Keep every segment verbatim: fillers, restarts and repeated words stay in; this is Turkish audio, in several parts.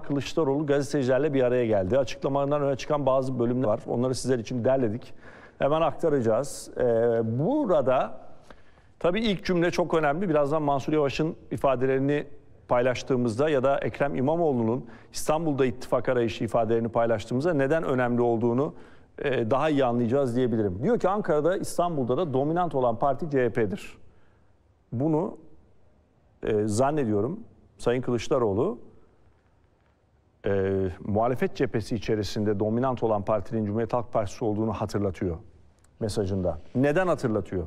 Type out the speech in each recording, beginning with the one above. Kılıçdaroğlu gazetecilerle bir araya geldi. Açıklamalarından öne çıkan bazı bölümler var. Onları sizler için derledik. Hemen aktaracağız. Ee, burada tabii ilk cümle çok önemli. Birazdan Mansur Yavaş'ın ifadelerini paylaştığımızda ya da Ekrem İmamoğlu'nun İstanbul'da ittifak arayışı ifadelerini paylaştığımızda neden önemli olduğunu e, daha iyi anlayacağız diyebilirim. Diyor ki Ankara'da, İstanbul'da da dominant olan parti C H P'dir. Bunu e, zannediyorum Sayın Kılıçdaroğlu E, muhalefet cephesi içerisinde dominant olan partinin Cumhuriyet Halk Partisi olduğunu hatırlatıyor mesajında. Neden hatırlatıyor?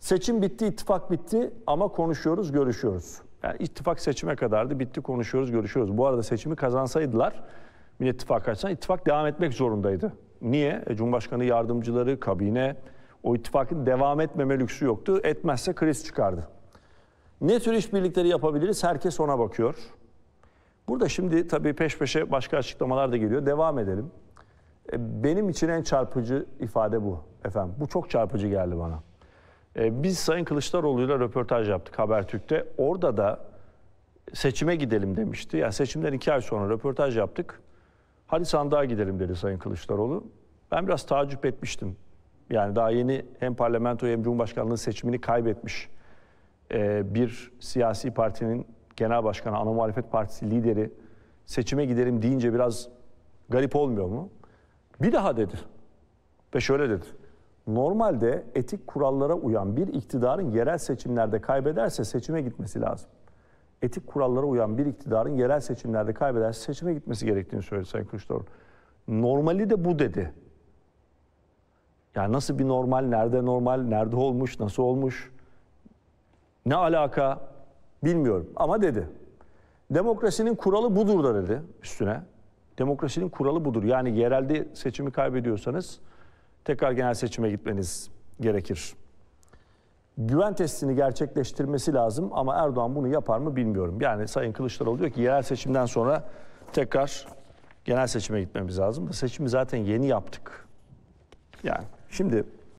Seçim bitti, ittifak bitti ama konuşuyoruz, görüşüyoruz. Yani ittifak seçime kadardı, bitti, konuşuyoruz, görüşüyoruz. Bu arada seçimi kazansaydılar, Millet İttifakı açısından ittifak devam etmek zorundaydı. Niye? E, Cumhurbaşkanı yardımcıları, kabine, o ittifakın devam etmeme lüksü yoktu. Etmezse kriz çıkardı. Ne tür işbirlikleri yapabiliriz? Herkes ona bakıyor. Burada şimdi tabii peş peşe başka açıklamalar da geliyor. Devam edelim. Benim için en çarpıcı ifade bu efendim. Bu çok çarpıcı geldi bana. Biz Sayın Kılıçdaroğlu'yla röportaj yaptık Habertürk'te. Orada da seçime gidelim demişti. Yani seçimden iki ay sonra röportaj yaptık. Hadi sandığa gidelim dedi Sayın Kılıçdaroğlu. Ben biraz tacip etmiştim. Yani daha yeni hem parlamento hem Cumhurbaşkanlığı seçimini kaybetmiş bir siyasi partinin Genel Başkanı, ana muhalefet partisi lideri seçime gidelim deyince biraz garip olmuyor mu? Bir daha dedi. Ve şöyle dedi. Normalde etik kurallara uyan bir iktidarın yerel seçimlerde kaybederse seçime gitmesi lazım. Etik kurallara uyan bir iktidarın yerel seçimlerde kaybederse seçime gitmesi gerektiğini söyledi Sayın Kılıçdaroğlu. Normali de bu dedi. Yani nasıl bir normal, nerede normal, nerede olmuş, nasıl olmuş, ne alaka? Bilmiyorum ama dedi. Demokrasinin kuralı budur da dedi üstüne. Demokrasinin kuralı budur. Yani yerelde seçimi kaybediyorsanız tekrar genel seçime gitmeniz gerekir. Güven testini gerçekleştirmesi lazım ama Erdoğan bunu yapar mı bilmiyorum. Yani Sayın Kılıçdaroğlu diyor ki yerel seçimden sonra tekrar genel seçime gitmemiz lazım. Seçimi zaten yeni yaptık. Yani şimdi...